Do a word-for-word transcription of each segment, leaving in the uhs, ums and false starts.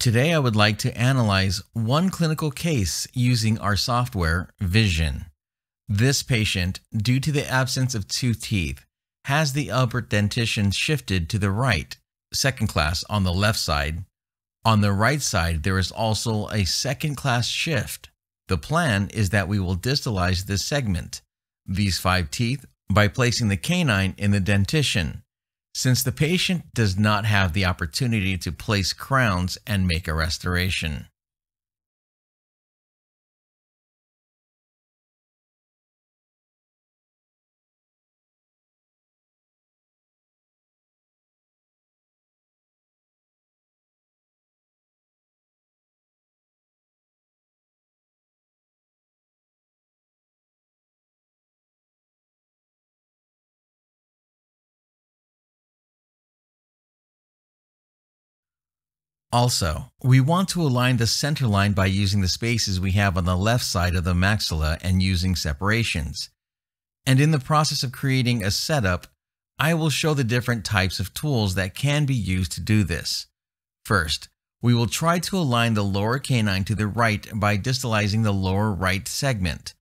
Today, I would like to analyze one clinical case using our software, Vision. This patient, due to the absence of two teeth, has the upper dentition shifted to the right, second class on the left side. On the right side, there is also a second class shift. The plan is that we will distalize this segment, these five teeth, by placing the canine in the dentition. Since the patient does not have the opportunity to place crowns and make a restoration. Also, we want to align the center line by using the spaces we have on the left side of the maxilla and using separations. And in the process of creating a setup, I will show the different types of tools that can be used to do this. First, we will try to align the lower canine to the right by distalizing the lower right segment.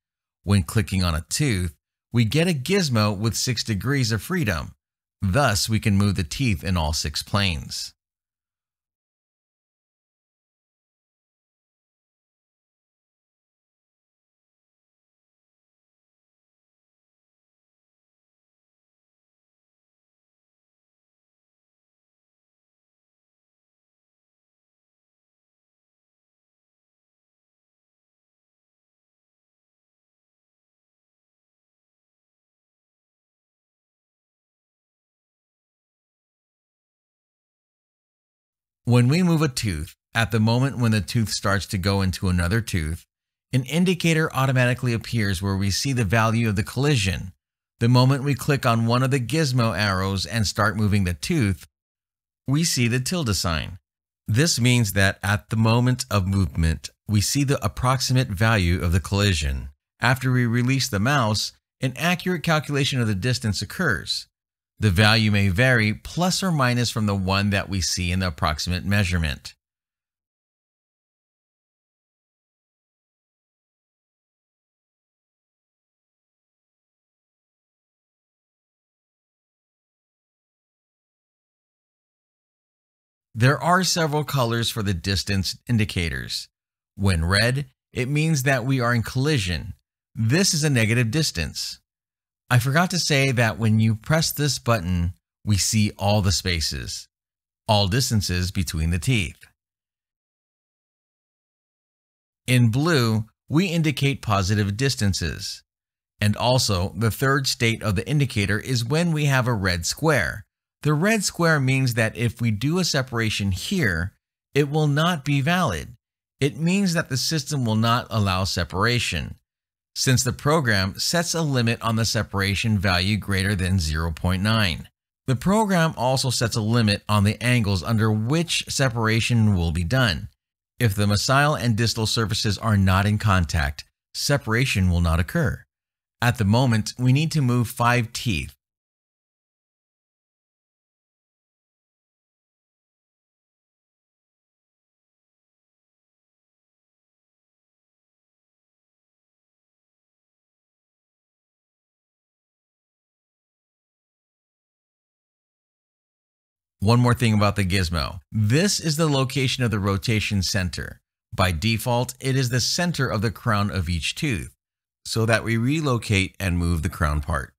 When clicking on a tooth, we get a gizmo with six degrees of freedom. Thus, we can move the teeth in all six planes. When we move a tooth, at the moment when the tooth starts to go into another tooth, an indicator automatically appears where we see the value of the collision. The moment we click on one of the gizmo arrows and start moving the tooth, we see the tilde sign. This means that at the moment of movement, we see the approximate value of the collision. After we release the mouse, an accurate calculation of the distance occurs. The value may vary plus or minus from the one that we see in the approximate measurement. There are several colors for the distance indicators. When red, it means that we are in collision. This is a negative distance. I forgot to say that when you press this button, we see all the spaces, all distances between the teeth. In blue, we indicate positive distances. And also, the third state of the indicator is when we have a red square. The red square means that if we do a separation here, it will not be valid. It means that the system will not allow separation, since the program sets a limit on the separation value greater than zero point nine. The program also sets a limit on the angles under which separation will be done. If the mesial and distal surfaces are not in contact, separation will not occur. At the moment, we need to move five teeth. One more thing about the gizmo. This is the location of the rotation center. By default, it is the center of the crown of each tooth, so that we relocate and move the crown part.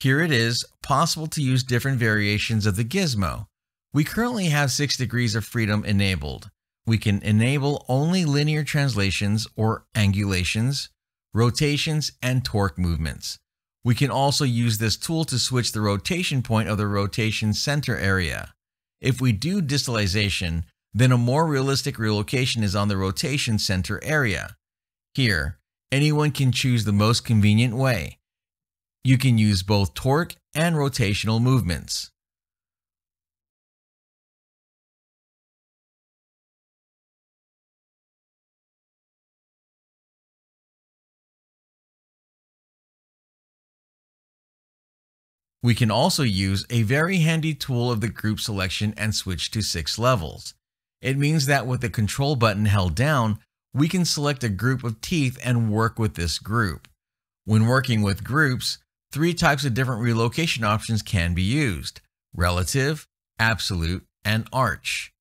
Here it is, possible to use different variations of the gizmo. We currently have six degrees of freedom enabled. We can enable only linear translations or angulations, rotations, and torque movements. We can also use this tool to switch the rotation point of the rotation center area. If we do distalization, then a more realistic relocation is on the rotation center area. Here, anyone can choose the most convenient way. You can use both torque and rotational movements. We can also use a very handy tool of the group selection and switch to six levels. It means that with the control button held down, we can select a group of teeth and work with this group. When working with groups, three types of different relocation options can be used: relative, absolute, and arch.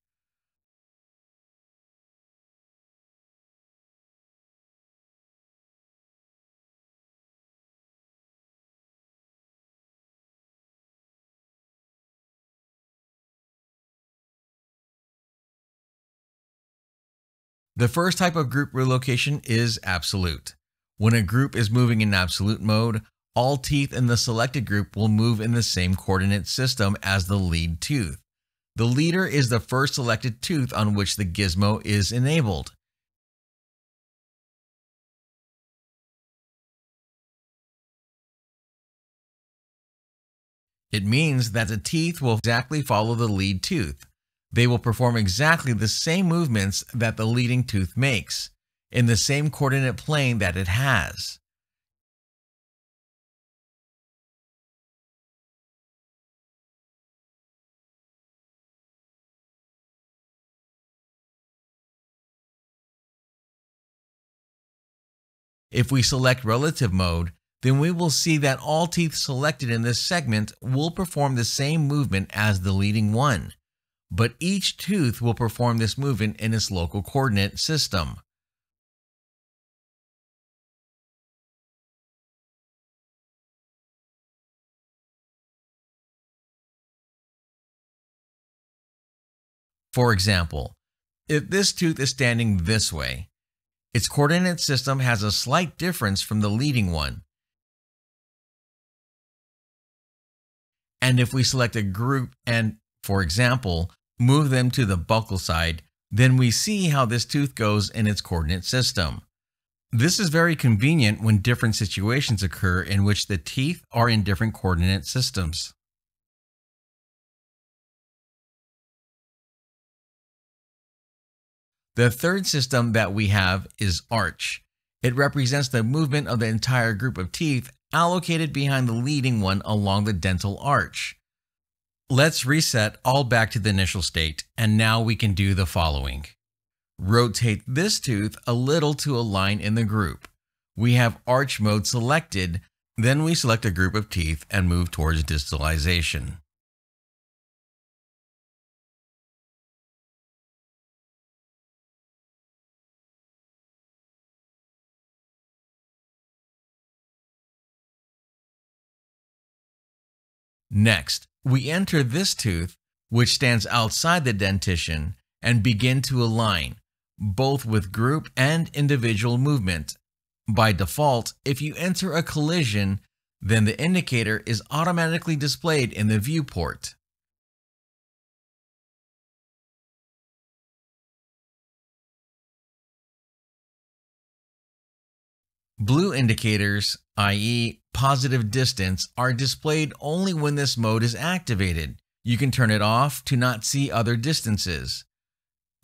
The first type of group relocation is absolute. When a group is moving in absolute mode, all teeth in the selected group will move in the same coordinate system as the lead tooth. The leader is the first selected tooth on which the gizmo is enabled. It means that the teeth will exactly follow the lead tooth. They will perform exactly the same movements that the leading tooth makes, in the same coordinate plane that it has. If we select relative mode, then we will see that all teeth selected in this segment will perform the same movement as the leading one, but each tooth will perform this movement in its local coordinate system. For example, if this tooth is standing this way, its coordinate system has a slight difference from the leading one. And if we select a group and, for example, move them to the buccal side, then we see how this tooth goes in its coordinate system. This is very convenient when different situations occur in which the teeth are in different coordinate systems. The third system that we have is arch. It represents the movement of the entire group of teeth allocated behind the leading one along the dental arch. Let's reset all back to the initial state, and now we can do the following. Rotate this tooth a little to align in the group. We have arch mode selected, then we select a group of teeth and move towards distalization. Next, we enter this tooth, which stands outside the dentition, and begin to align, both with group and individual movement. By default, if you enter a collision, then the indicator is automatically displayed in the viewport. Blue indicators, that is positive distance, are displayed only when this mode is activated. You can turn it off to not see other distances.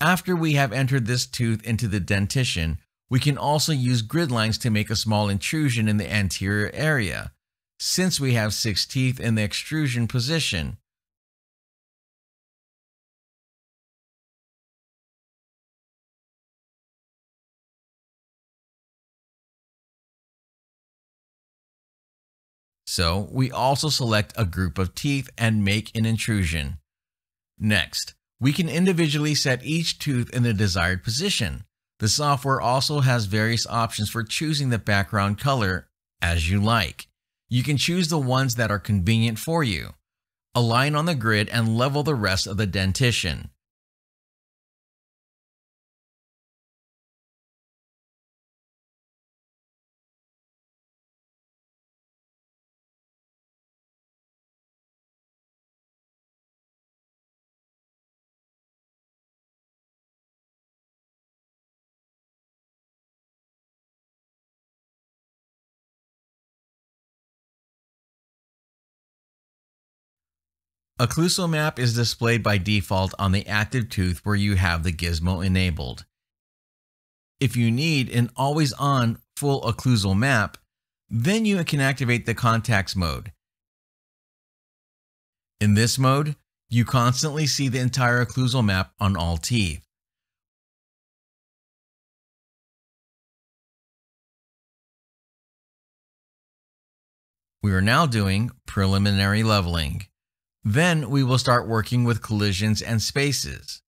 After we have entered this tooth into the dentition, we can also use grid lines to make a small intrusion in the anterior area, since we have six teeth in the extrusion position. So we also select a group of teeth and make an intrusion. Next, we can individually set each tooth in the desired position. The software also has various options for choosing the background color as you like. You can choose the ones that are convenient for you. Align on the grid and level the rest of the dentition. Occlusal map is displayed by default on the active tooth where you have the gizmo enabled. If you need an always-on full occlusal map, then you can activate the contacts mode. In this mode, you constantly see the entire occlusal map on all teeth. We are now doing preliminary leveling. Then we will start working with collisions and spaces.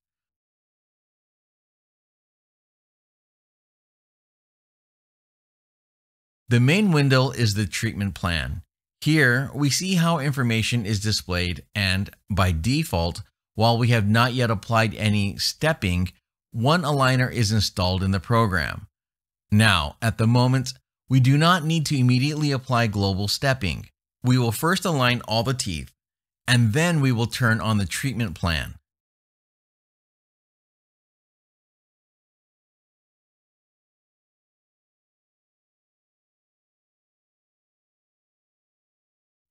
The main window is the treatment plan. Here, we see how information is displayed and, by default, while we have not yet applied any stepping, one aligner is installed in the program. Now, at the moment, we do not need to immediately apply global stepping. We will first align all the teeth, and then we will turn on the treatment plan.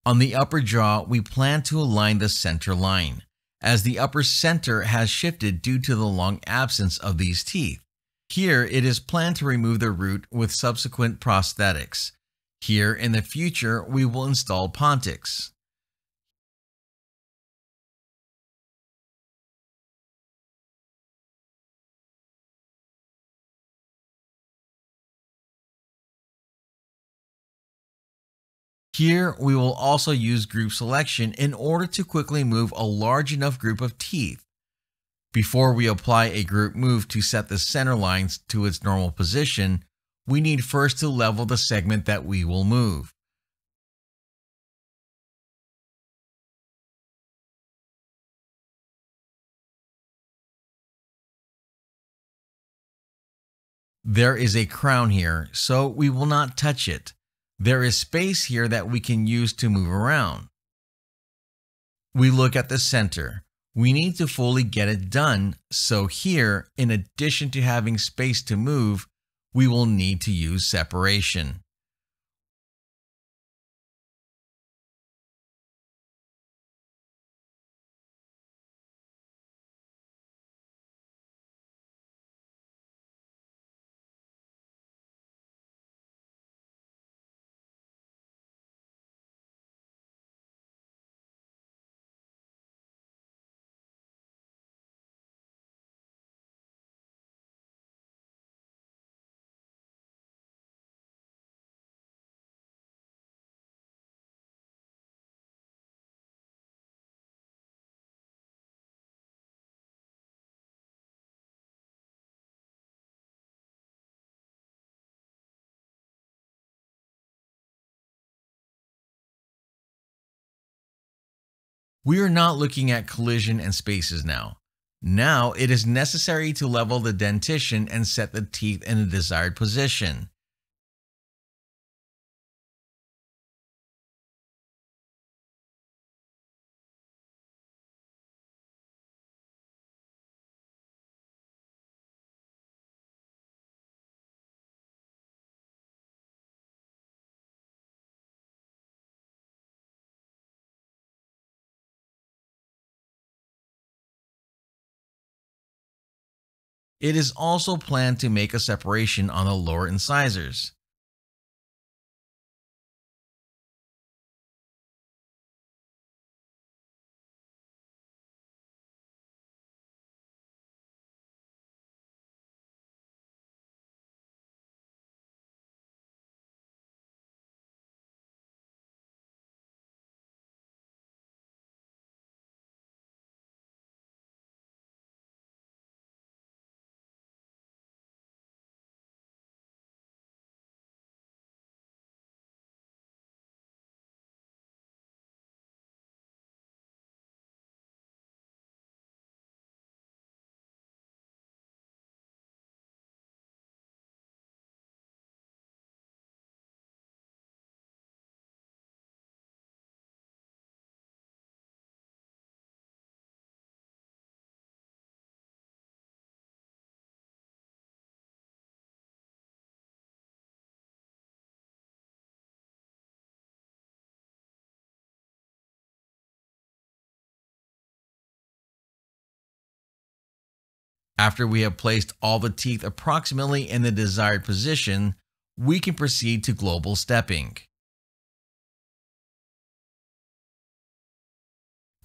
On the upper jaw, we plan to align the center line, as the upper center has shifted due to the long absence of these teeth. Here, it is planned to remove the root with subsequent prosthetics. Here, in the future, we will install pontics. Here, we will also use group selection in order to quickly move a large enough group of teeth. Before we apply a group move to set the center lines to its normal position, we need first to level the segment that we will move. There is a crown here, so we will not touch it. There is space here that we can use to move around. We look at the center. We need to fully get it done, so here, in addition to having space to move, we will need to use separation. We are not looking at collision and spaces now. Now it is necessary to level the dentition and set the teeth in the desired position. It is also planned to make a separation on the lower incisors. After we have placed all the teeth approximately in the desired position, we can proceed to global stepping.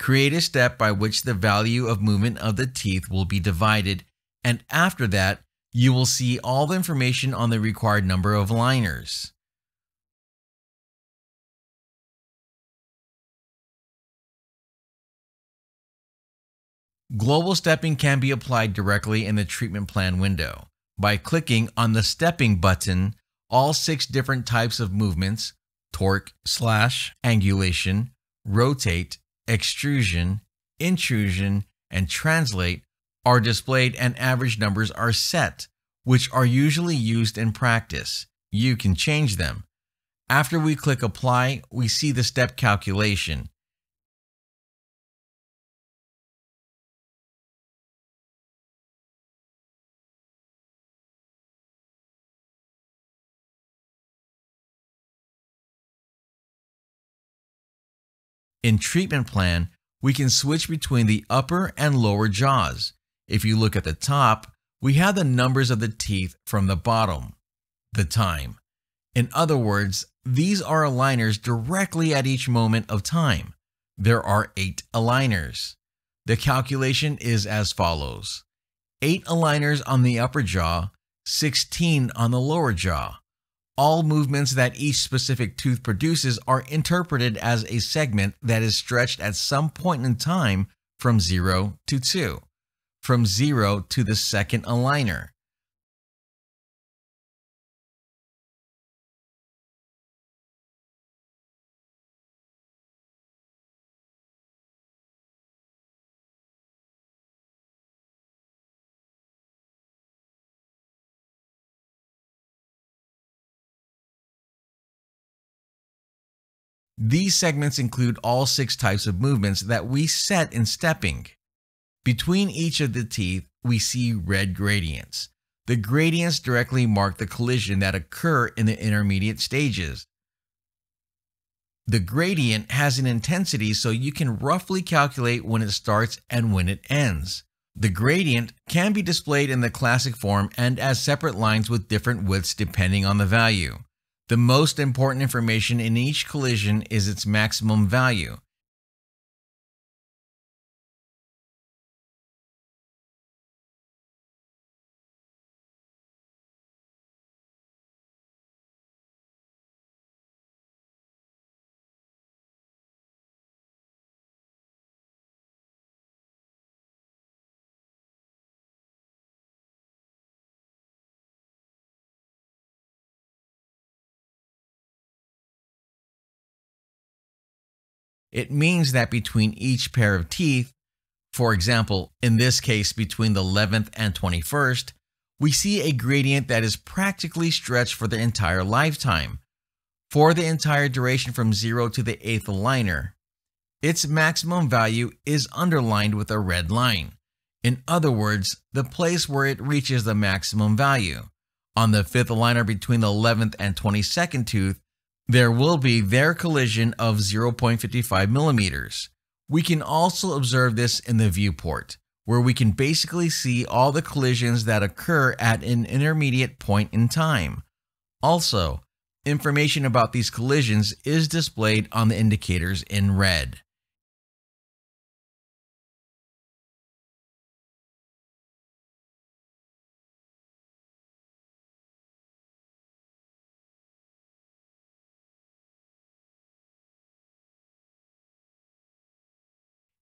Create a step by which the value of movement of the teeth will be divided, and after that, you will see all the information on the required number of liners. Global stepping can be applied directly in the treatment plan window. By clicking on the stepping button, all six different types of movements, torque, slash, angulation, rotate, extrusion, intrusion, and translate, are displayed and average numbers are set, which are usually used in practice. You can change them. After we click apply, we see the step calculation. In treatment plan, we can switch between the upper and lower jaws. If you look at the top, we have the numbers of the teeth from the bottom, the time. In other words, these are aligners directly at each moment of time. There are eight aligners. The calculation is as follows. eight aligners on the upper jaw, sixteen on the lower jaw. All movements that each specific tooth produces are interpreted as a segment that is stretched at some point in time from zero to two, from zero to the second aligner. These segments include all six types of movements that we set in stepping. Between each of the teeth, we see red gradients. The gradients directly mark the collision that occur in the intermediate stages. The gradient has an intensity, so you can roughly calculate when it starts and when it ends. The gradient can be displayed in the classic form and as separate lines with different widths depending on the value. The most important information in each collision is its maximum value. It means that between each pair of teeth, for example, in this case between the eleventh and twenty-first, we see a gradient that is practically stretched for the entire lifetime, for the entire duration from zero to the eighth aligner. Its maximum value is underlined with a red line. In other words, the place where it reaches the maximum value. On the fifth aligner between the eleventh and twenty-second tooth, there will be their collision of zero point five five millimeters. We can also observe this in the viewport, where we can basically see all the collisions that occur at an intermediate point in time. Also, information about these collisions is displayed on the indicators in red.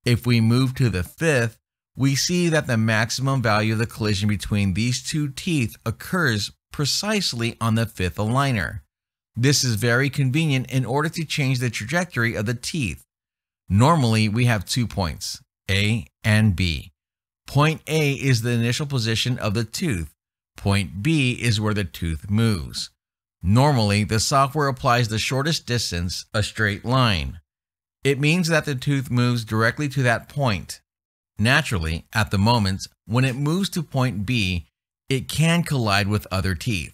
If we move to the fifth, we see that the maximum value of the collision between these two teeth occurs precisely on the fifth aligner. This is very convenient in order to change the trajectory of the teeth. Normally, we have two points, A and B. Point A is the initial position of the tooth. Point B is where the tooth moves. Normally, the software applies the shortest distance, a straight line. It means that the tooth moves directly to that point. Naturally, at the moment, when it moves to point B, it can collide with other teeth.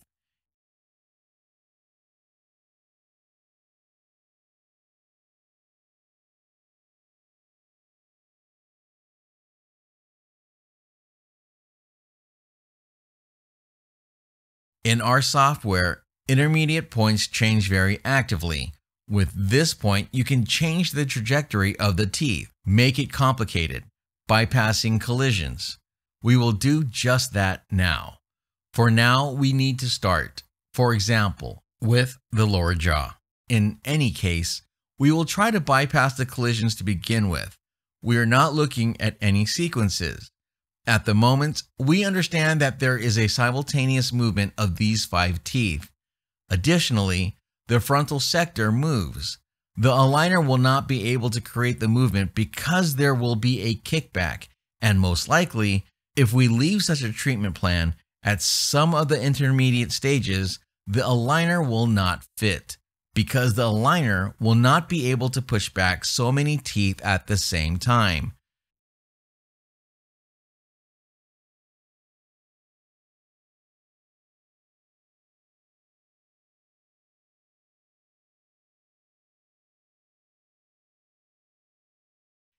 In our software, intermediate points change very actively. With this point, you can change the trajectory of the teeth. make it complicated, bypassing collisions. We will do just that now. For now, we need to start, for example, with the lower jaw. In any case, we will try to bypass the collisions to begin with. We are not looking at any sequences. At the moment, we understand that there is a simultaneous movement of these five teeth. Additionally, the frontal sector moves. The aligner will not be able to create the movement because there will be a kickback, and most likely, if we leave such a treatment plan at some of the intermediate stages, the aligner will not fit because the aligner will not be able to push back so many teeth at the same time.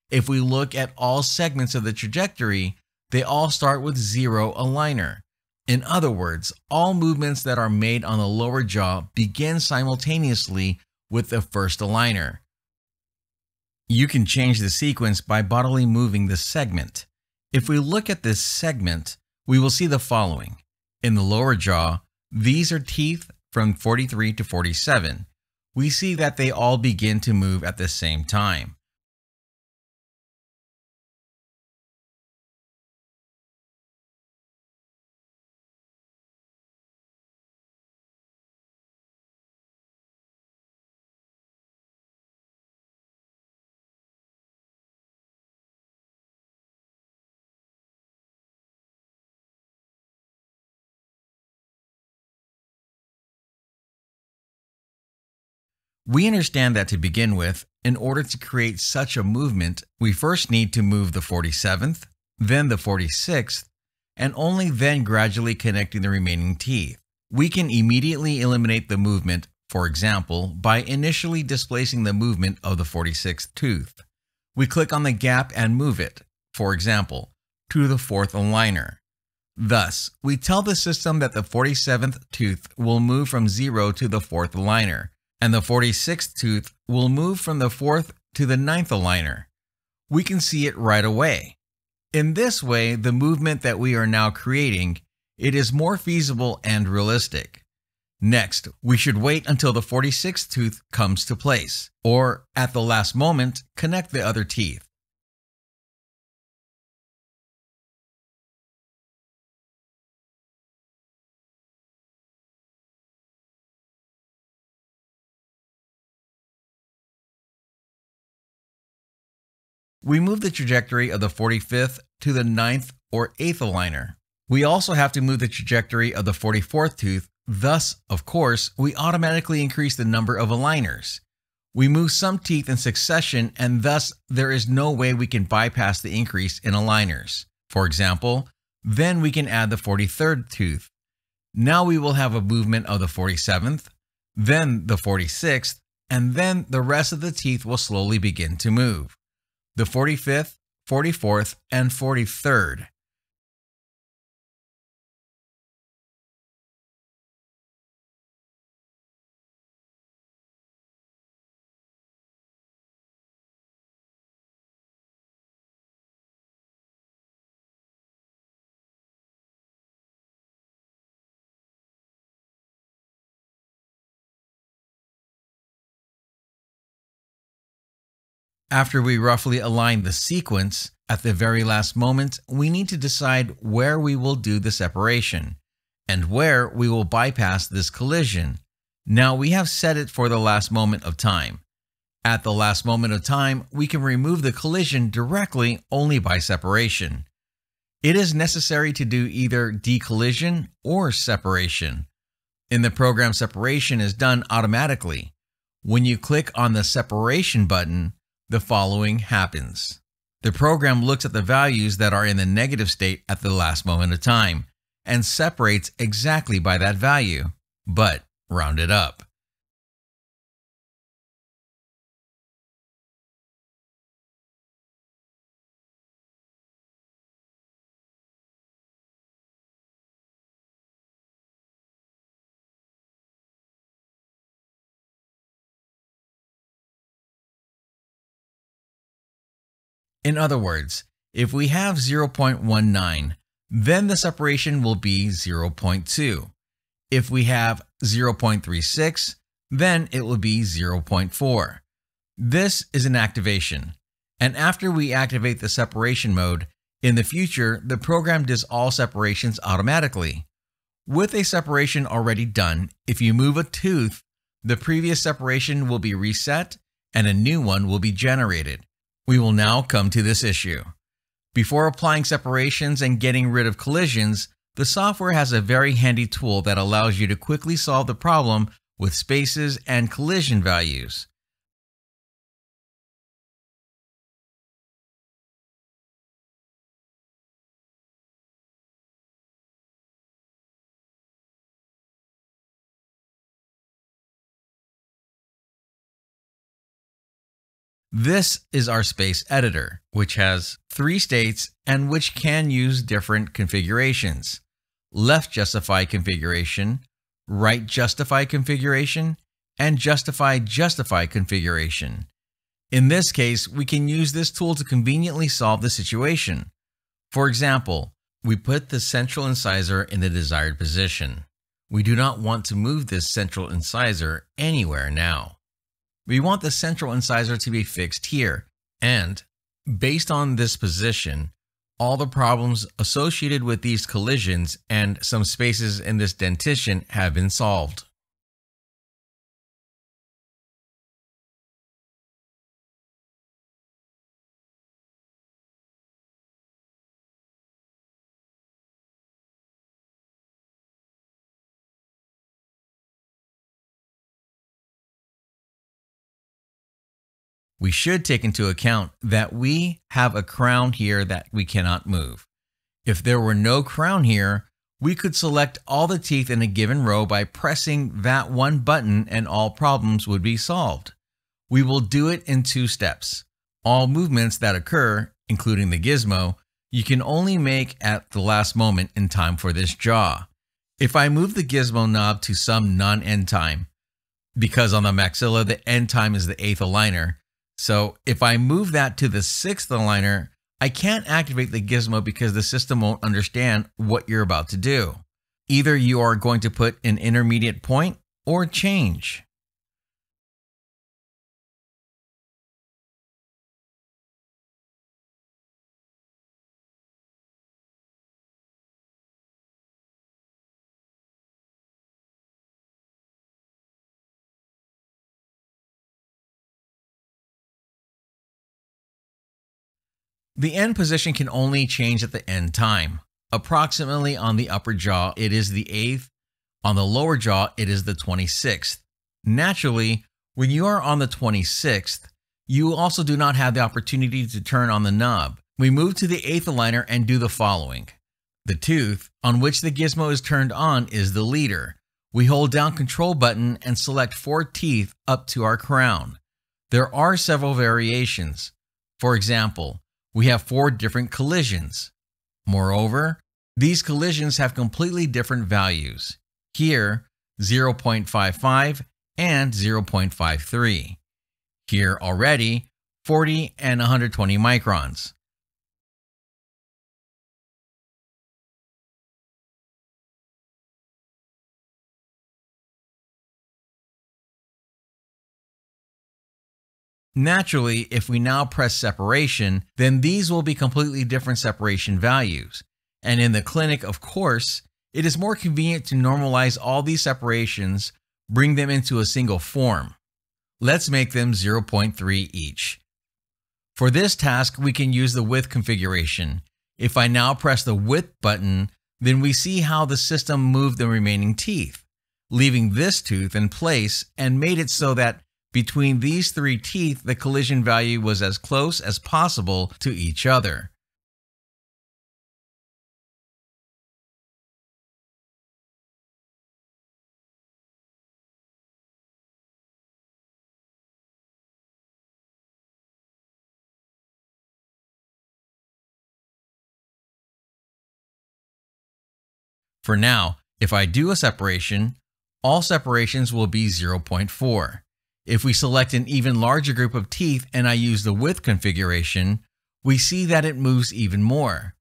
If we look at all segments of the trajectory, they all start with zero aligner. In other words, all movements that are made on the lower jaw begin simultaneously with the first aligner. You can change the sequence by bodily moving the segment. If we look at this segment, we will see the following. In the lower jaw, these are teeth from forty-three to forty-seven. We see that they all begin to move at the same time. We understand that to begin with, in order to create such a movement, we first need to move the forty-seventh, then the forty-sixth, and only then gradually connecting the remaining teeth. We can immediately eliminate the movement, for example, by initially displacing the movement of the forty-sixth tooth. We click on the gap and move it, for example, to the fourth aligner. Thus, we tell the system that the forty-seventh tooth will move from zero to the fourth aligner, and the forty-sixth tooth will move from the fourth to the ninth aligner. We can see it right away. In this way, the movement that we are now creating, it is more feasible and realistic. Next, we should wait until the forty-sixth tooth comes to place, or at the last moment, connect the other teeth. We move the trajectory of the forty-fifth to the ninth or eighth aligner. We also have to move the trajectory of the forty-fourth tooth, thus, of course, we automatically increase the number of aligners. We move some teeth in succession, and thus there is no way we can bypass the increase in aligners. For example, then we can add the forty-third tooth. Now we will have a movement of the forty-seventh, then the forty-sixth, and then the rest of the teeth will slowly begin to move. The forty-fifth, forty-fourth, and forty-third. After we roughly align the sequence, at the very last moment, we need to decide where we will do the separation and where we will bypass this collision. Now we have set it for the last moment of time. At the last moment of time, we can remove the collision directly only by separation. It is necessary to do either decollision or separation. In the program, separation is done automatically. When you click on the separation button, the following happens. The program looks at the values that are in the negative state at the last moment of time and separates exactly by that value, but rounded up. In other words, if we have zero point one nine, then the separation will be zero point two. If we have zero point three six, then it will be zero point four. This is an activation, and after we activate the separation mode, in the future, the program does all separations automatically. With a separation already done, if you move a tooth, the previous separation will be reset and a new one will be generated. We will now come to this issue. Before applying separations and getting rid of collisions, the software has a very handy tool that allows you to quickly solve the problem with spaces and collision values. This is our space editor, which has three states and which can use different configurations: left justify configuration, right justify configuration, and justify justify configuration. In this case, we can use this tool to conveniently solve the situation. For example, we put the central incisor in the desired position. We do not want to move this central incisor anywhere now. We want the central incisor to be fixed here, and based on this position, all the problems associated with these collisions and some spaces in this dentition have been solved. We should take into account that we have a crown here that we cannot move. If there were no crown here, we could select all the teeth in a given row by pressing that one button and all problems would be solved. We will do it in two steps. All movements that occur, including the gizmo, you can only make at the last moment in time for this jaw. If I move the gizmo knob to some non-end time, because on the maxilla the end time is the eighth aligner, so if I move that to the sixth aligner, I can't activate the gizmo because the system won't understand what you're about to do. Either you are going to put an intermediate point or change. The end position can only change at the end time. Approximately on the upper jaw, it is the eighth. On the lower jaw, it is the twenty-sixth. Naturally, when you are on the twenty-sixth, you also do not have the opportunity to turn on the knob. We move to the eighth aligner and do the following. The tooth on which the gizmo is turned on is the leader. We hold down control button and select four teeth up to our crown. There are several variations. For example, we have four different collisions. Moreover, these collisions have completely different values. Here, zero point five five and zero point five three. Here already, forty and one hundred twenty microns. Naturally, if we now press separation, then these will be completely different separation values. And in the clinic, of course, it is more convenient to normalize all these separations, bring them into a single form. Let's make them zero point three each. For this task, we can use the width configuration. If I now press the width button, then we see how the system moved the remaining teeth, leaving this tooth in place and made it so that between these three teeth, the collision value was as close as possible to each other. For now, if I do a separation, all separations will be zero point four. If we select an even larger group of teeth and I use the width configuration, we see that it moves even more,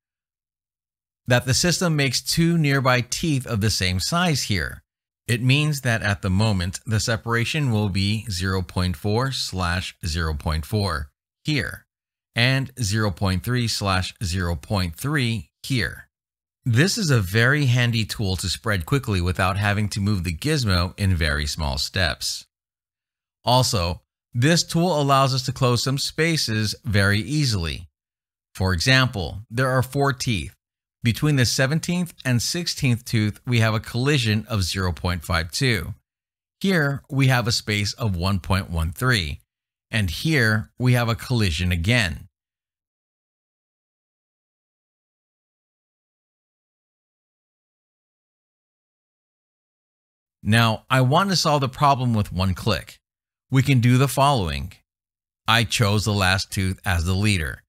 that the system makes two nearby teeth of the same size here. It means that at the moment, the separation will be zero point four slash zero point four here and zero point three slash zero point three here. This is a very handy tool to spread quickly without having to move the gizmo in very small steps. Also, this tool allows us to close some spaces very easily. For example, there are four teeth. Between the seventeenth and sixteenth tooth, we have a collision of zero point five two. Here, we have a space of one point one three, and here we have a collision again. Now, I want to solve the problem with one click. We can do the following. I chose the last tooth as the leader.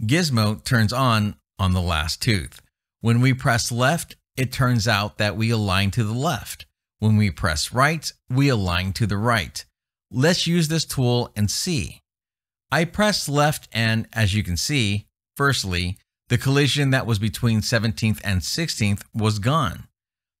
Gizmo turns on on the last tooth. When we press left, it turns out that we align to the left. When we press right, we align to the right. Let's use this tool and see. I press left and, as you can see, firstly, the collision that was between seventeenth and sixteenth was gone.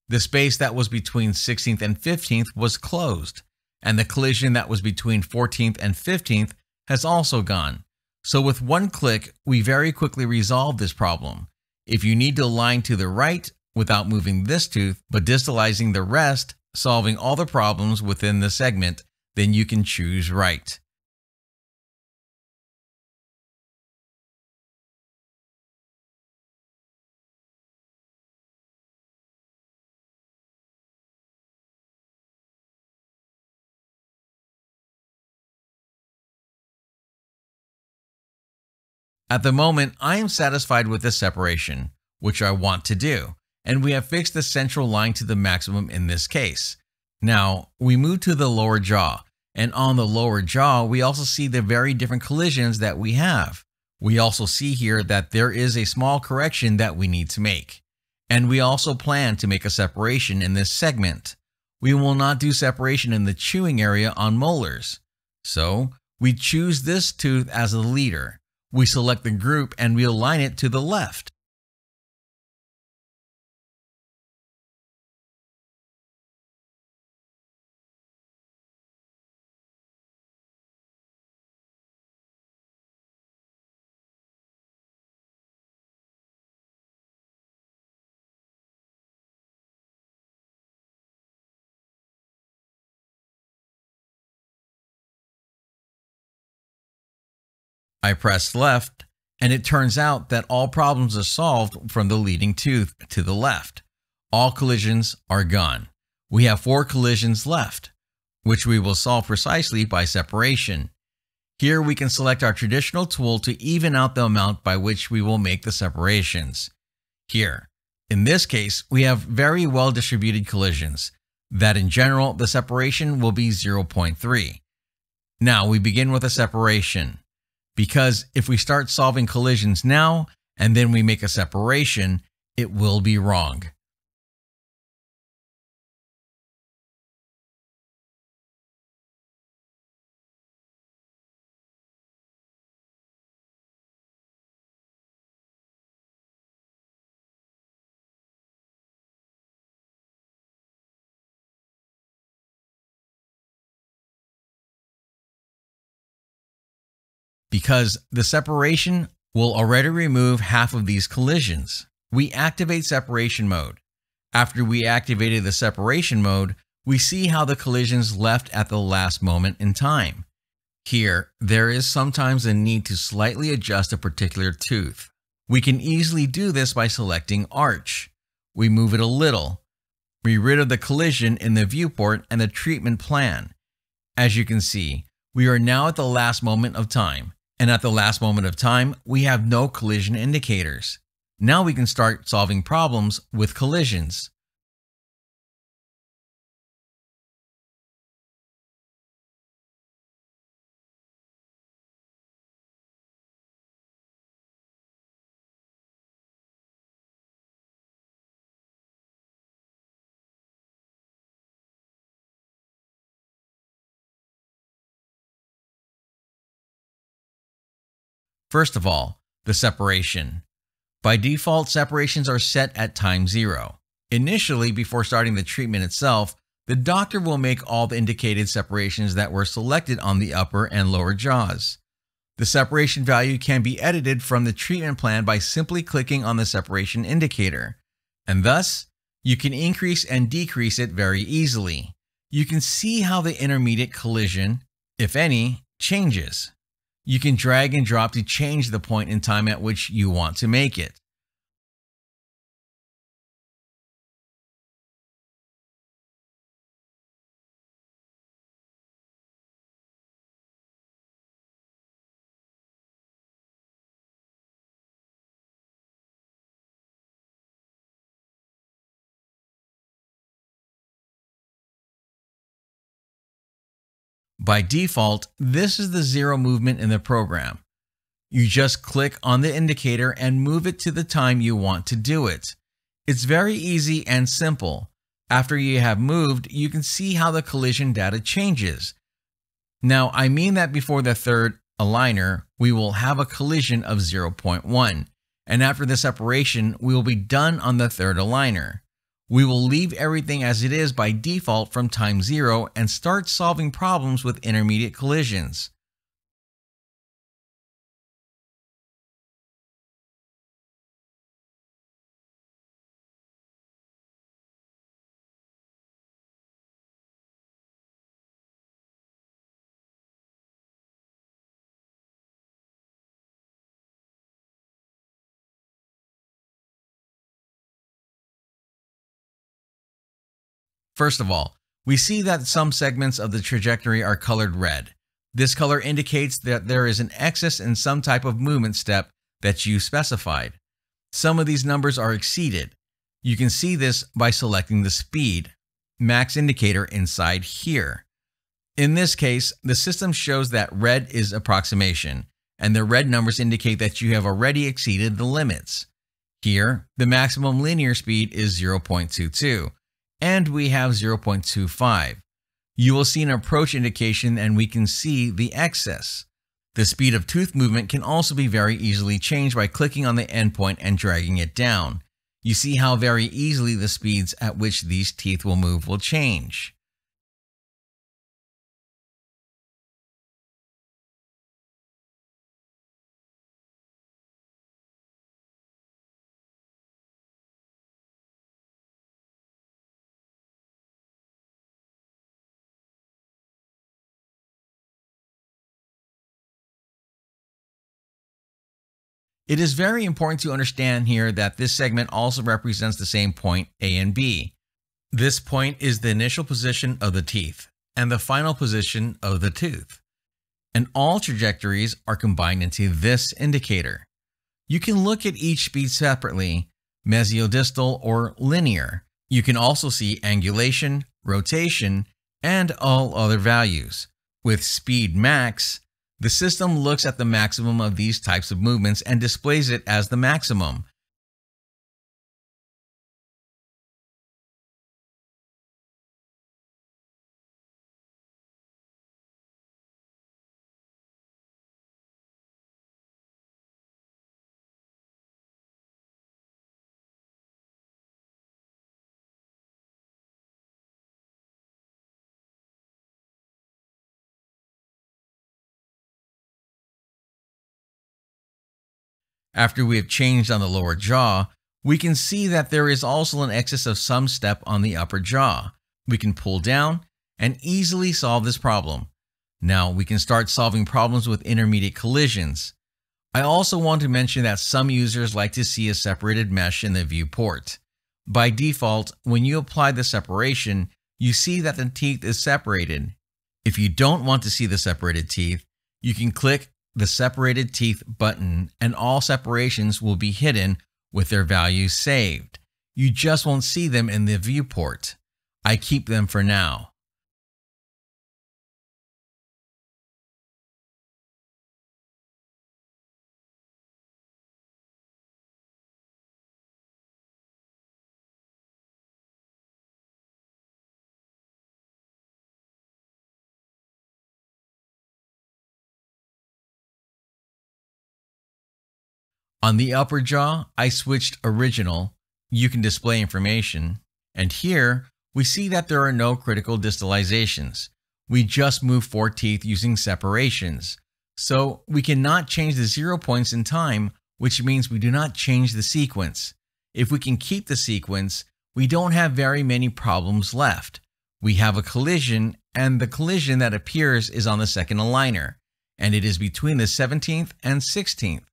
The space that was between sixteenth and fifteenth was closed, and the collision that was between fourteenth and fifteenth has also gone. So with one click, we very quickly resolve this problem. If you need to align to the right without moving this tooth, but distalizing the rest, solving all the problems within the segment, then you can choose right. At the moment, I am satisfied with this separation, which I want to do, and we have fixed the central line to the maximum in this case. Now, we move to the lower jaw, and on the lower jaw, we also see the very different collisions that we have. We also see here that there is a small correction that we need to make, and we also plan to make a separation in this segment. We will not do separation in the chewing area on molars, so we choose this tooth as the leader. We select the group and we align it to the left. I press left, and it turns out that all problems are solved from the leading tooth to the left. All collisions are gone. We have four collisions left, which we will solve precisely by separation. Here we can select our traditional tool to even out the amount by which we will make the separations. Here, in this case, we have very well distributed collisions, that in general the separation will be zero point three. Now we begin with a separation. Because if we start solving collisions now, and then we make a separation, it will be wrong. Because the separation will already remove half of these collisions. We activate separation mode. After we activated the separation mode, we see how the collisions left at the last moment in time. Here, there is sometimes a need to slightly adjust a particular tooth. We can easily do this by selecting Arch. We move it a little. We get rid of the collision in the viewport and the treatment plan. As you can see, we are now at the last moment of time. And at the last moment of time, we have no collision indicators. Now we can start solving problems with collisions. First of all, the separation. By default, separations are set at time zero. Initially, before starting the treatment itself, the doctor will make all the indicated separations that were selected on the upper and lower jaws. The separation value can be edited from the treatment plan by simply clicking on the separation indicator, and thus, you can increase and decrease it very easily. You can see how the intermediate collision, if any, changes. You can drag and drop to change the point in time at which you want to make it. By default, this is the zero movement in the program. You just click on the indicator and move it to the time you want to do it. It's very easy and simple. After you have moved, you can see how the collision data changes. Now, I mean that before the third aligner, we will have a collision of zero point one, and after the separation, we will be done on the third aligner. We will leave everything as it is by default from time zero and start solving problems with intermediate collisions. First of all, we see that some segments of the trajectory are colored red. This color indicates that there is an excess in some type of movement step that you specified. Some of these numbers are exceeded. You can see this by selecting the speed max indicator inside here. In this case, the system shows that red is approximation, and the red numbers indicate that you have already exceeded the limits. Here, the maximum linear speed is zero point two two. And we have zero point two five. You will see an approach indication and we can see the excess. The speed of tooth movement can also be very easily changed by clicking on the endpoint and dragging it down. You see how very easily the speeds at which these teeth will move will change. It is very important to understand here that this segment also represents the same point A and B. This point is the initial position of the teeth and the final position of the tooth. And all trajectories are combined into this indicator. You can look at each speed separately, mesiodistal or linear. You can also see angulation, rotation, and all other values. With speed max, the system looks at the maximum of these types of movements and displays it as the maximum. After we have changed on the lower jaw, we can see that there is also an excess of some step on the upper jaw. We can pull down and easily solve this problem. Now we can start solving problems with intermediate collisions. I also want to mention that some users like to see a separated mesh in the viewport. By default, when you apply the separation, you see that the teeth is separated. If you don't want to see the separated teeth, you can click the separated teeth button and all separations will be hidden with their values saved. You just won't see them in the viewport. I keep them for now. On the upper jaw, I switched original. You can display information. And here, we see that there are no critical distalizations. We just move four teeth using separations. So we cannot change the zero points in time, which means we do not change the sequence. If we can keep the sequence, we don't have very many problems left. We have a collision, and the collision that appears is on the second aligner, and it is between the seventeenth and sixteenth.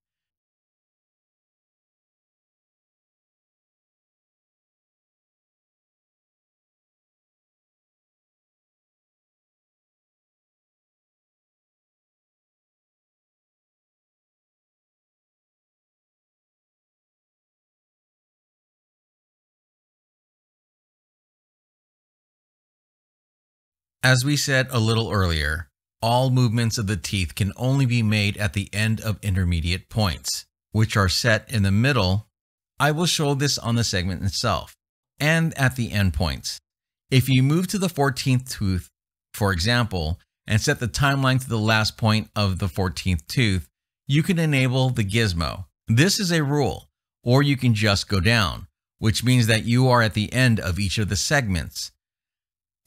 As we said a little earlier, all movements of the teeth can only be made at the end of intermediate points, which are set in the middle. I will show this on the segment itself, and at the end points. If you move to the fourteenth tooth, for example, and set the timeline to the last point of the fourteenth tooth, you can enable the gizmo. This is a rule, or you can just go down, which means that you are at the end of each of the segments.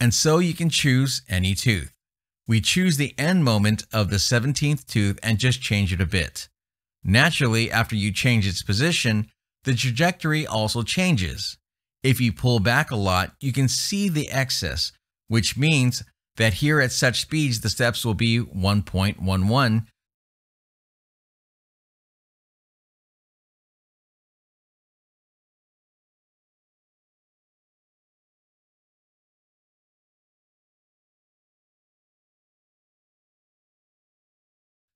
And so you can choose any tooth. We choose the end moment of the seventeenth tooth and just change it a bit. Naturally, after you change its position, the trajectory also changes. If you pull back a lot, you can see the excess, which means that here at such speeds, the steps will be one point one one.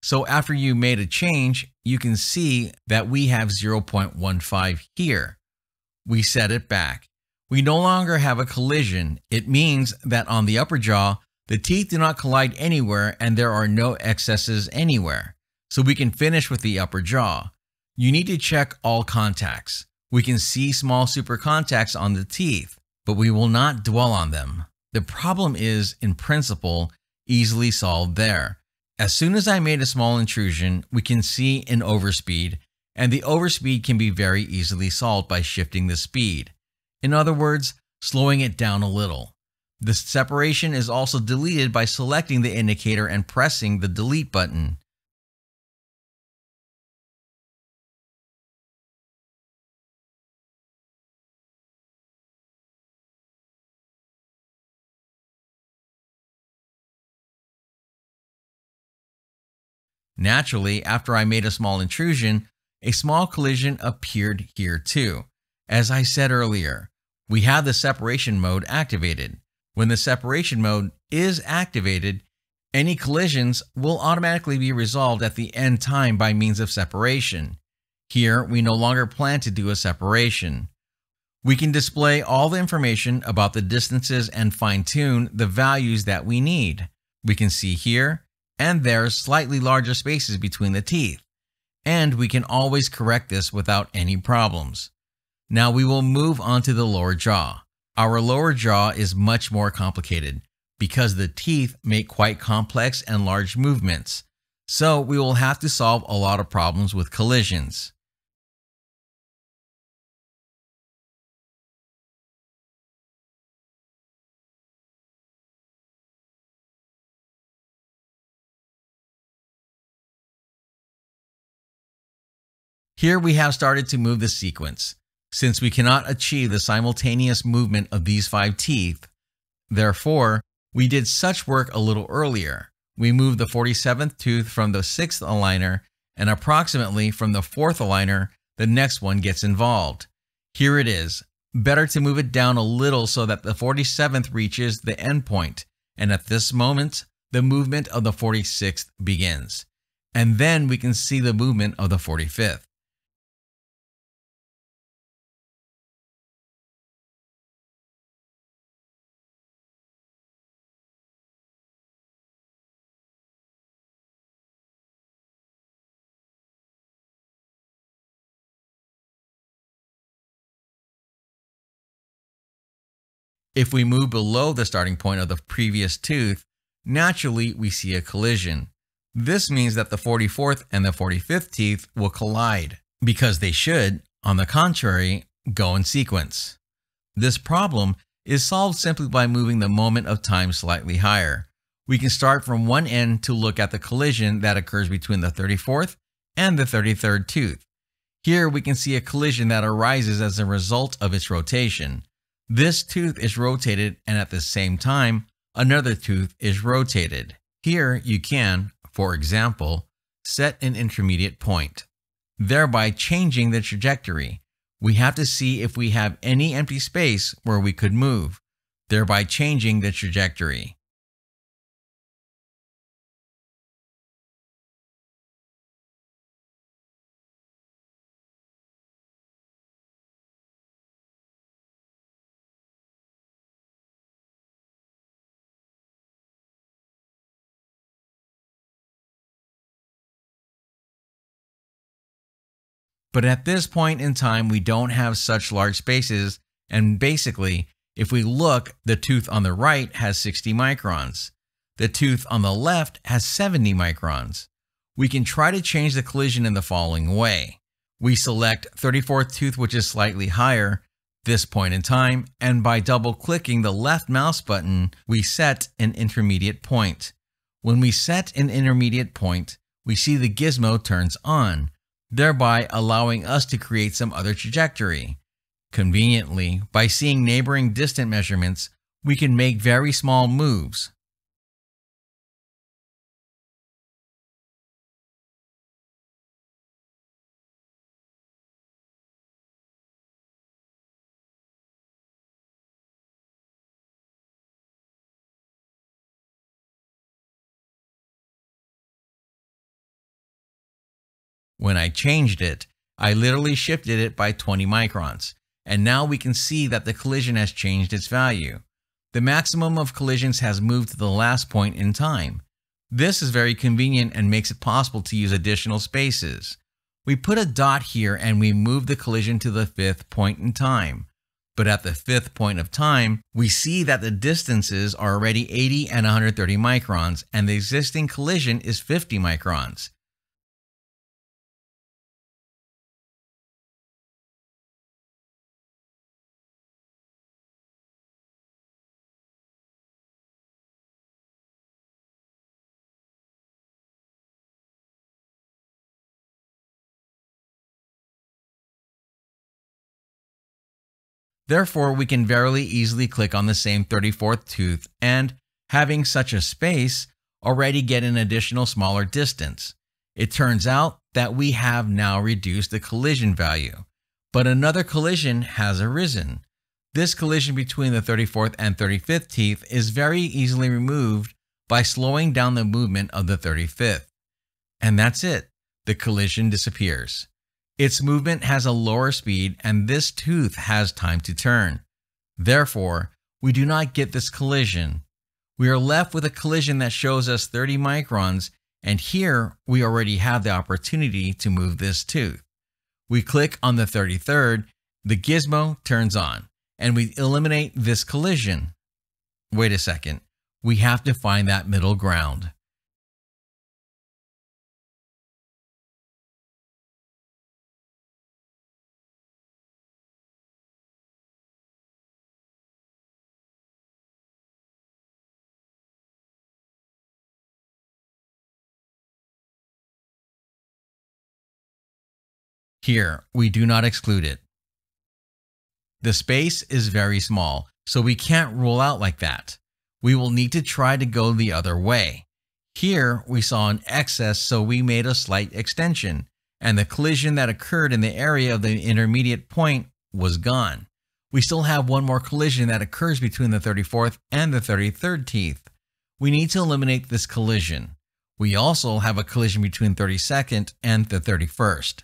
So after you made a change, you can see that we have zero point one five here. We set it back. We no longer have a collision. It means that on the upper jaw, the teeth do not collide anywhere and there are no excesses anywhere. So we can finish with the upper jaw. You need to check all contacts. We can see small supercontacts on the teeth, but we will not dwell on them. The problem is, in principle, easily solved there. As soon as I made a small intrusion, we can see an overspeed, and the overspeed can be very easily solved by shifting the speed. In other words, slowing it down a little. The separation is also deleted by selecting the indicator and pressing the delete button. Naturally, after I made a small intrusion, a small collision appeared here too. As I said earlier, we have the separation mode activated. When the separation mode is activated, any collisions will automatically be resolved at the end time by means of separation. Here, we no longer plan to do a separation. We can display all the information about the distances and fine-tune the values that we need. We can see here, and there's slightly larger spaces between the teeth, and we can always correct this without any problems. Now we will move on to the lower jaw. Our lower jaw is much more complicated because the teeth make quite complex and large movements, so we will have to solve a lot of problems with collisions. Here we have started to move the sequence. Since we cannot achieve the simultaneous movement of these five teeth, therefore, we did such work a little earlier. We moved the forty-seventh tooth from the sixth aligner, and approximately from the fourth aligner, the next one gets involved. Here it is. Better to move it down a little so that the forty-seventh reaches the end point, and at this moment, the movement of the forty-sixth begins. And then we can see the movement of the forty-fifth. If we move below the starting point of the previous tooth, naturally we see a collision. This means that the forty-fourth and the forty-fifth teeth will collide. because they should, on the contrary, go in sequence. This problem is solved simply by moving the moment of time slightly higher. We can start from one end to look at the collision that occurs between the thirty-fourth and the thirty-third tooth. Here we can see a collision that arises as a result of its rotation. This tooth is rotated, and at the same time, another tooth is rotated. Here you can, for example, set an intermediate point, thereby changing the trajectory. We have to see if we have any empty space where we could move, thereby changing the trajectory. But at this point in time, we don't have such large spaces, and basically, if we look, the tooth on the right has sixty microns. The tooth on the left has seventy microns. We can try to change the collision in the following way. We select thirty-fourth tooth, which is slightly higher, this point in time, and by double-clicking the left mouse button, we set an intermediate point. When we set an intermediate point, we see the gizmo turns on, thereby allowing us to create some other trajectory. Conveniently, by seeing neighboring distant measurements, we can make very small moves. When I changed it, I literally shifted it by twenty microns, and now we can see that the collision has changed its value. The maximum of collisions has moved to the last point in time. This is very convenient and makes it possible to use additional spaces. We put a dot here and we move the collision to the fifth point in time. But at the fifth point of time, we see that the distances are already eighty and one hundred thirty microns, and the existing collision is fifty microns. Therefore, we can very easily click on the same thirty-fourth tooth and, having such a space, already get an additional smaller distance. It turns out that we have now reduced the collision value, but another collision has arisen. This collision between the thirty-fourth and thirty-fifth teeth is very easily removed by slowing down the movement of the thirty-fifth. And that's it. The collision disappears. Its movement has a lower speed, and this tooth has time to turn. Therefore, we do not get this collision. We are left with a collision that shows us thirty microns, and here we already have the opportunity to move this tooth. We click on the thirty-third, the gizmo turns on, and we eliminate this collision. Wait a second, we have to find that middle ground. Here, we do not exclude it. The space is very small, so we can't rule out like that. We will need to try to go the other way. Here, we saw an excess, so we made a slight extension, and the collision that occurred in the area of the intermediate point was gone. We still have one more collision that occurs between the thirty-fourth and the thirty-third teeth. We need to eliminate this collision. We also have a collision between thirty-second and the thirty-first.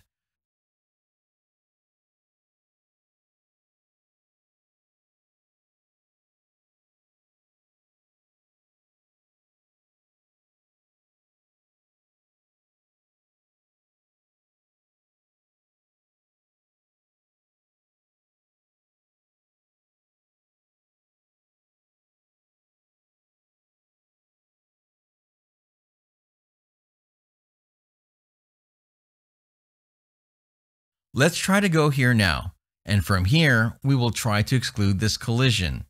Let's try to go here now, and from here, we will try to exclude this collision.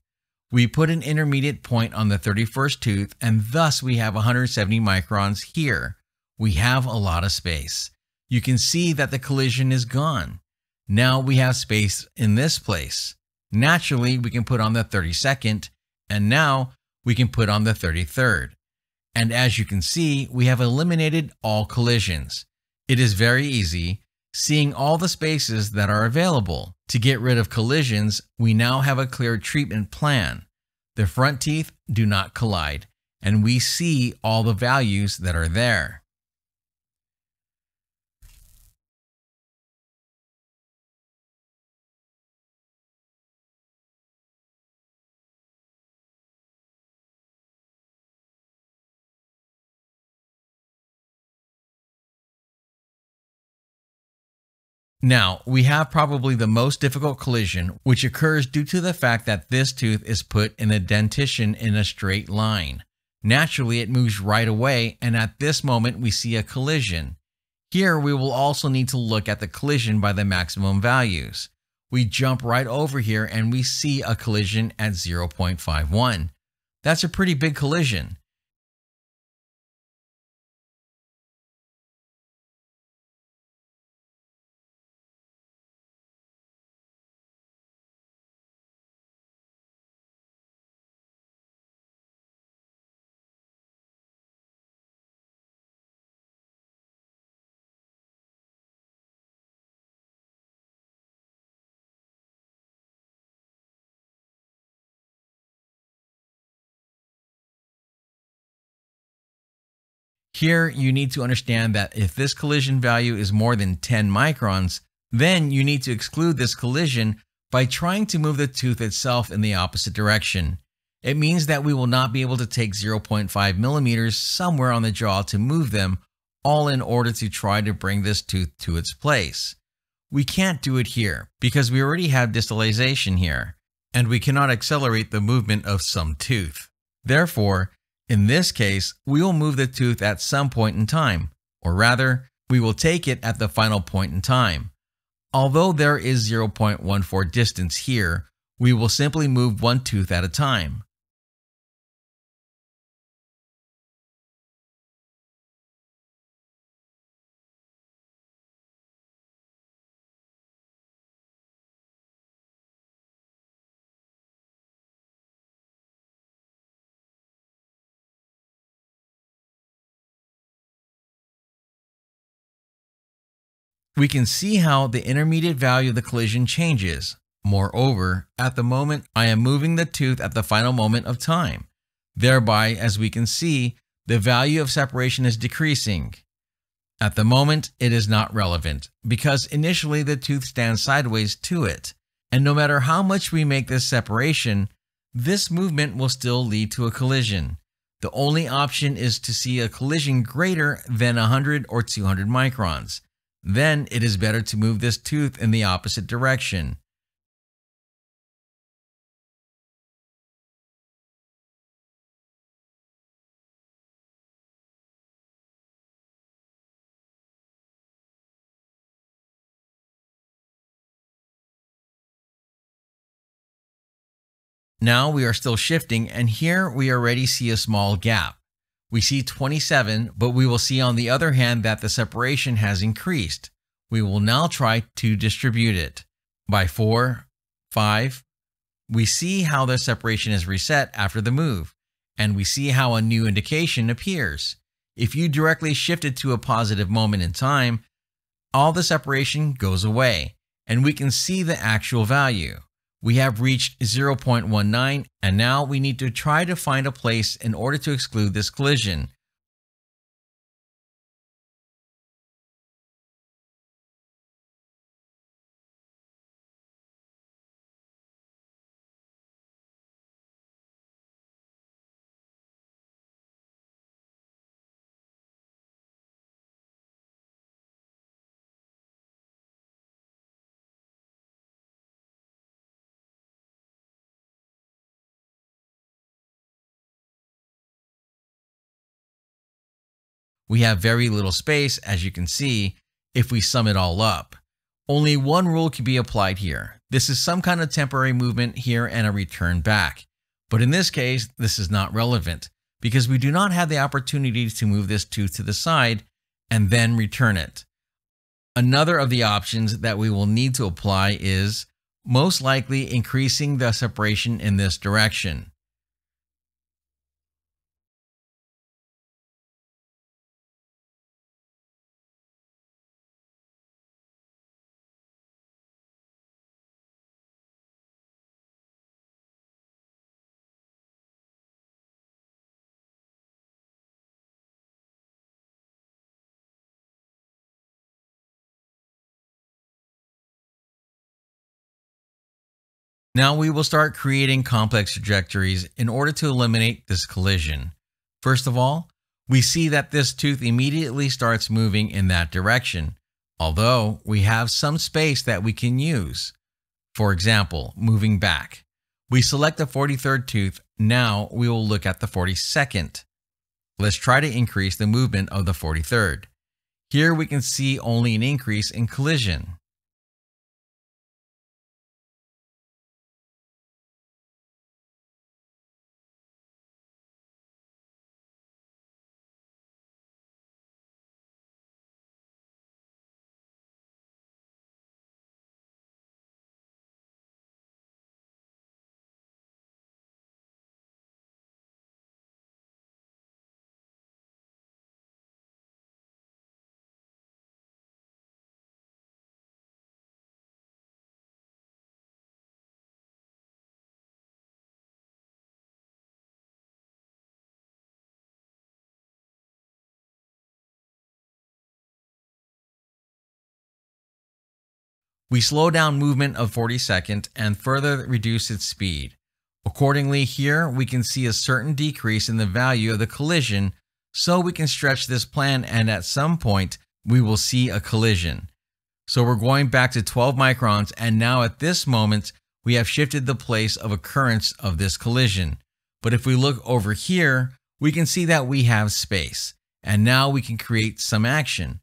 We put an intermediate point on the thirty-first tooth, and thus we have one hundred seventy microns here. We have a lot of space. You can see that the collision is gone. Now we have space in this place. Naturally, we can put on the thirty-second, and now we can put on the thirty-third. And as you can see, we have eliminated all collisions. It is very easy, seeing all the spaces that are available. To get rid of collisions, we now have a clear treatment plan. The front teeth do not collide, and we see all the values that are there. Now, we have probably the most difficult collision, which occurs due to the fact that this tooth is put in a dentition in a straight line. Naturally, it moves right away, and at this moment, we see a collision. Here, we will also need to look at the collision by the maximum values. We jump right over here, and we see a collision at zero point five one. That's a pretty big collision. Here, you need to understand that if this collision value is more than ten microns, then you need to exclude this collision by trying to move the tooth itself in the opposite direction. It means that we will not be able to take zero point five millimeters somewhere on the jaw to move them, all in order to try to bring this tooth to its place. We can't do it here because we already have distalization here, and we cannot accelerate the movement of some tooth. Therefore, in this case, we will move the tooth at some point in time, or rather, we will take it at the final point in time. Although there is zero point one four distance here, we will simply move one tooth at a time. We can see how the intermediate value of the collision changes. Moreover, at the moment, I am moving the tooth at the final moment of time. Thereby, as we can see, the value of separation is decreasing. At the moment, it is not relevant because initially the tooth stands sideways to it. And no matter how much we make this separation, this movement will still lead to a collision. The only option is to see a collision greater than one hundred or two hundred microns. Then it is better to move this tooth in the opposite direction. Now we are still shifting, and here we already see a small gap. We see twenty-seven, but we will see on the other hand that the separation has increased. We will now try to distribute it by four, five. We see how the separation is reset after the move, and we see how a new indication appears. If you directly shift it to a positive moment in time, all the separation goes away, and we can see the actual value. We have reached zero point one nine, and now we need to try to find a place in order to exclude this collision. We have very little space, as you can see, if we sum it all up. Only one rule could be applied here. This is some kind of temporary movement here and a return back. But in this case, this is not relevant because we do not have the opportunity to move this tooth to the side and then return it. Another of the options that we will need to apply is most likely increasing the separation in this direction. Now we will start creating complex trajectories in order to eliminate this collision. First of all, we see that this tooth immediately starts moving in that direction, although we have some space that we can use. For example, moving back. We select the forty-third tooth. Now we will look at the forty-second. Let's try to increase the movement of the forty-third. Here we can see only an increase in collision. We slow down movement of forty-second and further reduce its speed. Accordingly, here we can see a certain decrease in the value of the collision, so we can stretch this plan and at some point we will see a collision. So we're going back to twelve microns, and now at this moment we have shifted the place of occurrence of this collision. But if we look over here, we can see that we have space, and now we can create some action.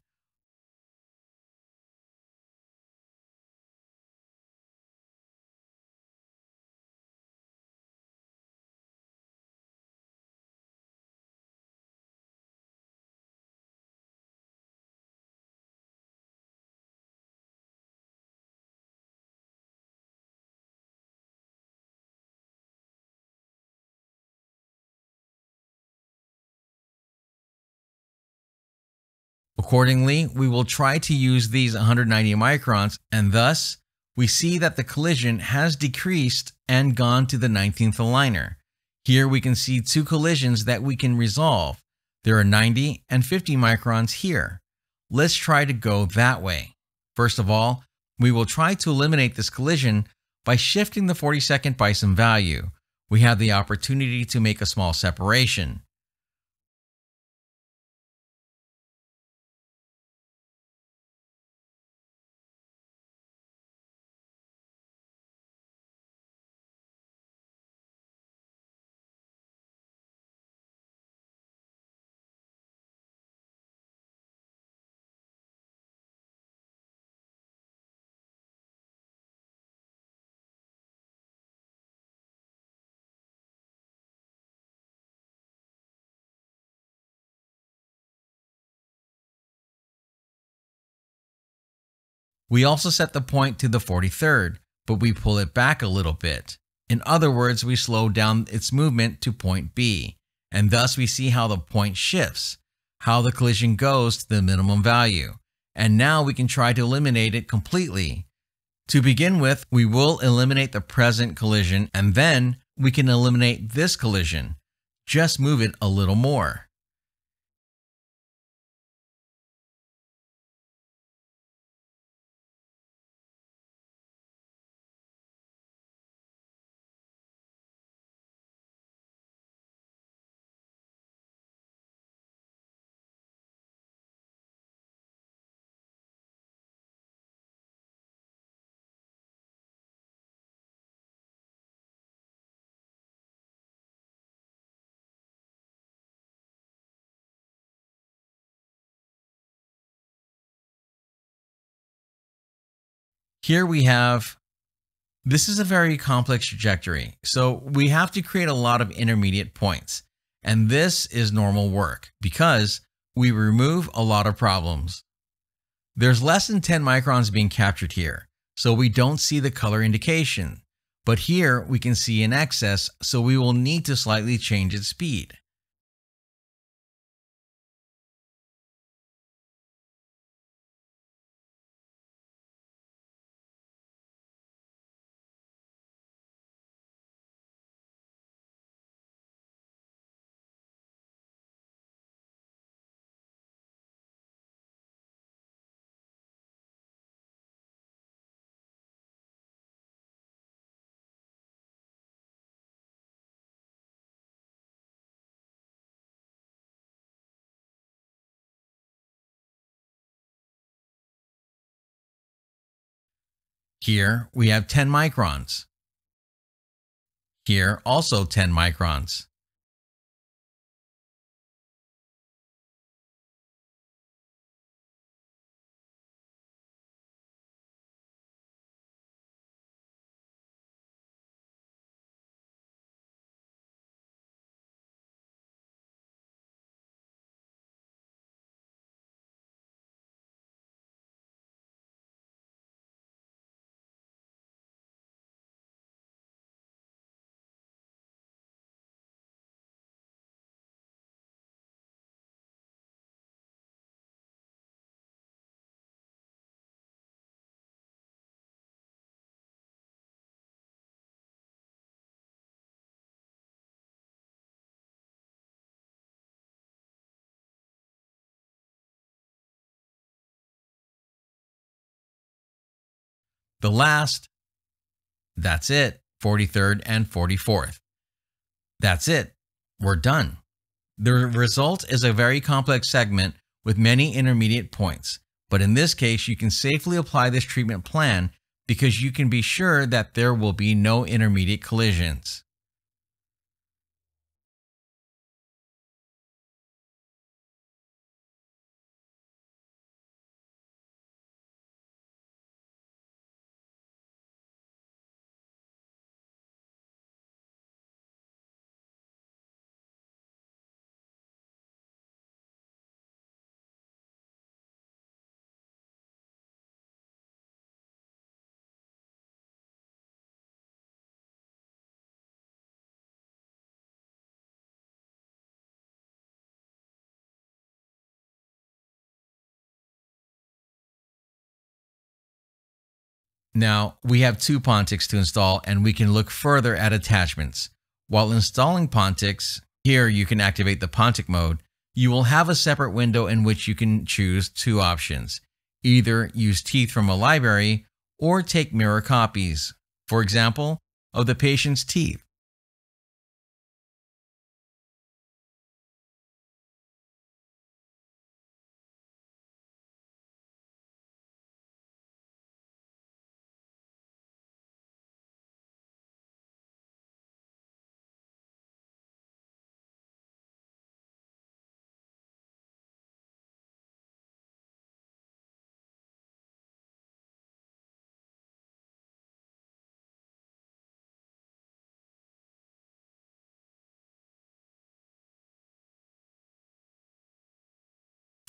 Accordingly, we will try to use these one hundred ninety microns, and thus, we see that the collision has decreased and gone to the nineteenth aligner. Here we can see two collisions that we can resolve. There are ninety and fifty microns here. Let's try to go that way. First of all, we will try to eliminate this collision by shifting the forty-second by some value. We have the opportunity to make a small separation. We also set the point to the forty-third, but we pull it back a little bit. In other words, we slow down its movement to point B, and thus we see how the point shifts, how the collision goes to the minimum value. And now we can try to eliminate it completely. To begin with, we will eliminate the present collision, and then we can eliminate this collision. Just move it a little more. here we have, this is a very complex trajectory. So we have to create a lot of intermediate points. And this is normal work because we remove a lot of problems. There's less than ten microns being captured here, so we don't see the color indication. But here we can see in excess, so we will need to slightly change its speed. Here we have ten microns. Here also ten microns. The last, that's it, forty-third and forty-fourth. That's it, we're done. The result is a very complex segment with many intermediate points, but in this case, you can safely apply this treatment plan because you can be sure that there will be no intermediate collisions. Now, we have two Pontix to install, and we can look further at attachments. While installing Pontix, here you can activate the Pontix mode. You will have a separate window in which you can choose two options. Either use teeth from a library or take mirror copies, for example, of the patient's teeth.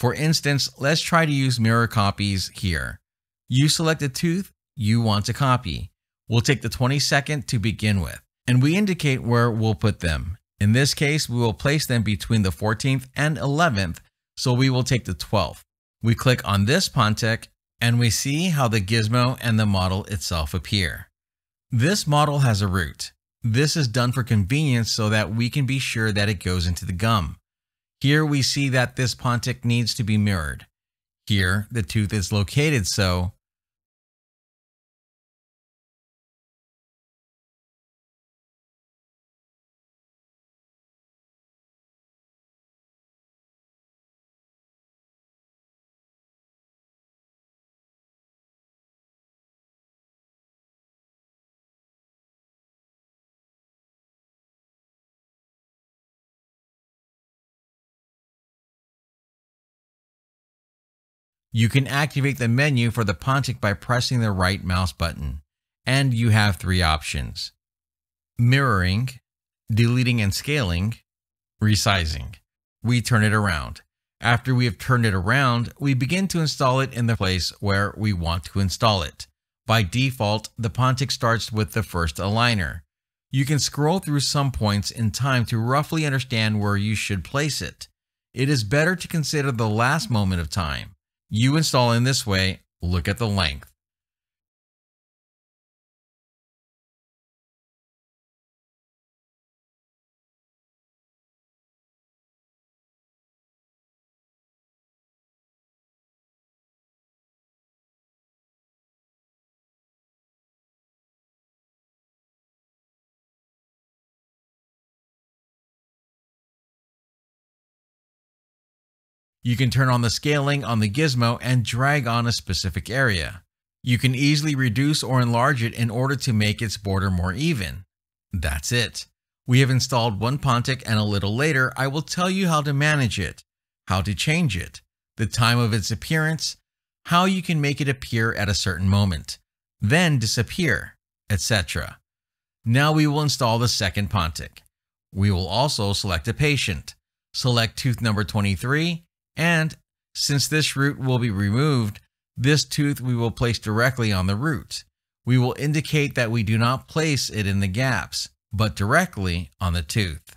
For instance, let's try to use mirror copies here. You select a tooth you want to copy. We'll take the twenty-second to begin with, and we indicate where we'll put them. In this case, we will place them between the fourteenth and eleventh, so we will take the twelfth. We click on this Pontix, and we see how the gizmo and the model itself appear. This model has a root. This is done for convenience so that we can be sure that it goes into the gum. Here we see that this Pontix needs to be mirrored. Here the tooth is located, so You can activate the menu for the Pontic by pressing the right mouse button, and you have three options: mirroring, deleting and scaling, resizing. We turn it around. After we have turned it around, we begin to install it in the place where we want to install it. By default, the Pontic starts with the first aligner. You can scroll through some points in time to roughly understand where you should place it. It is better to consider the last moment of time. You install in this way, look at the length. You can turn on the scaling on the gizmo and drag on a specific area. You can easily reduce or enlarge it in order to make its border more even. That's it. We have installed one Pontic, and a little later I will tell you how to manage it, how to change it, the time of its appearance, how you can make it appear at a certain moment, then disappear, et cetera. Now we will install the second Pontic. We will also select a patient, select tooth number twenty-three, and since this root will be removed, this tooth we will place directly on the root. We will indicate that we do not place it in the gaps, but directly on the tooth.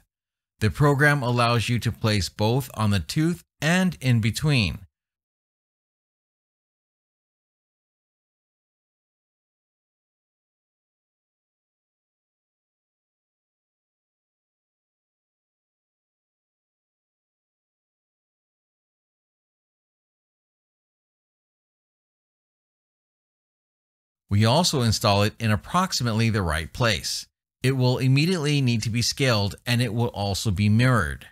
The program allows you to place both on the tooth and in between. We also install it in approximately the right place. It will immediately need to be scaled, and it will also be mirrored.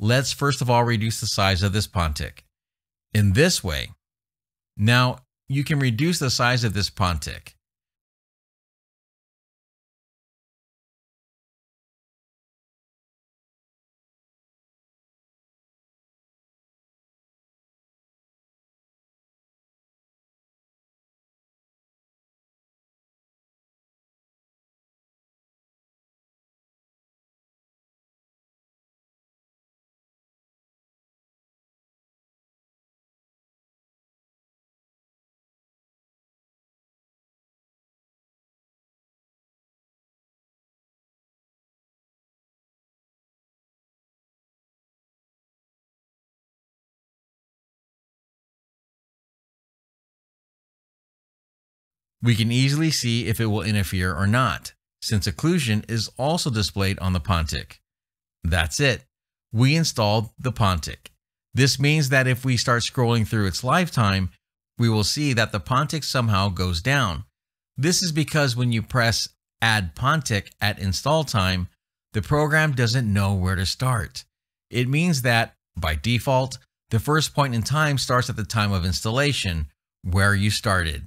Let's first of all reduce the size of this Pontic in this way. Now you can reduce the size of this Pontic. We can easily see if it will interfere or not, since occlusion is also displayed on the Pontic. That's it. We installed the Pontic. This means that if we start scrolling through its lifetime, we will see that the Pontic somehow goes down. This is because when you press Add Pontic at install time, the program doesn't know where to start. It means that, by default, the first point in time starts at the time of installation, where you started.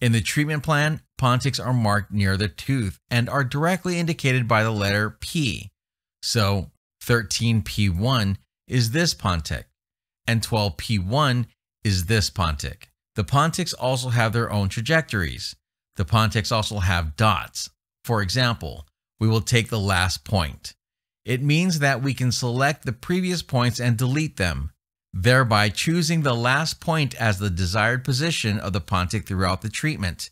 In the treatment plan, Pontics are marked near the tooth and are directly indicated by the letter P. So thirteen P one is this Pontic, and twelve P one is this Pontic. The Pontics also have their own trajectories. The Pontics also have dots. For example, we will take the last point. It means that we can select the previous points and delete them, thereby choosing the last point as the desired position of the Pontic throughout the treatment.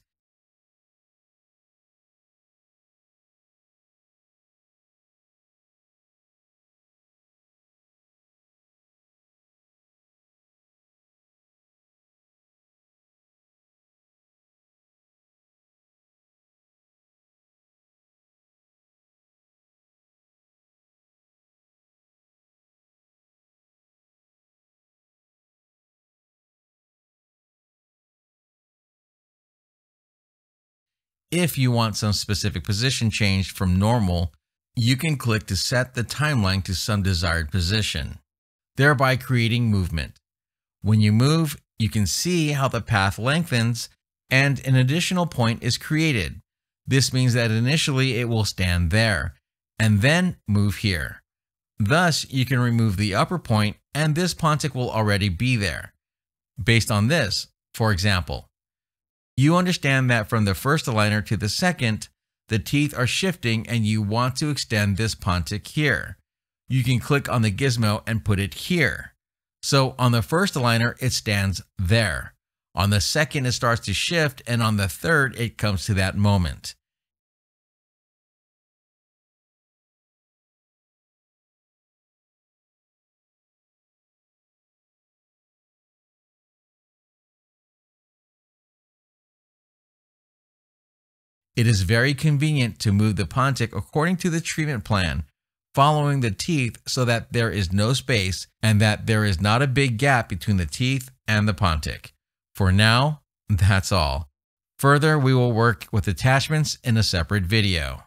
if you want some specific position changed from normal, you can click to set the timeline to some desired position, thereby creating movement. When you move, you can see how the path lengthens and an additional point is created. This means that initially it will stand there and then move here. Thus, you can remove the upper point and this Pontic will already be there. Based on this, for example, you understand that from the first aligner to the second, the teeth are shifting and you want to extend this Pontic here. You can click on the gizmo and put it here. So on the first aligner, it stands there. On the second, it starts to shift, and on the third, it comes to that moment. It is very convenient to move the Pontic according to the treatment plan, following the teeth so that there is no space and that there is not a big gap between the teeth and the Pontic. For now, that's all. Further, we will work with attachments in a separate video.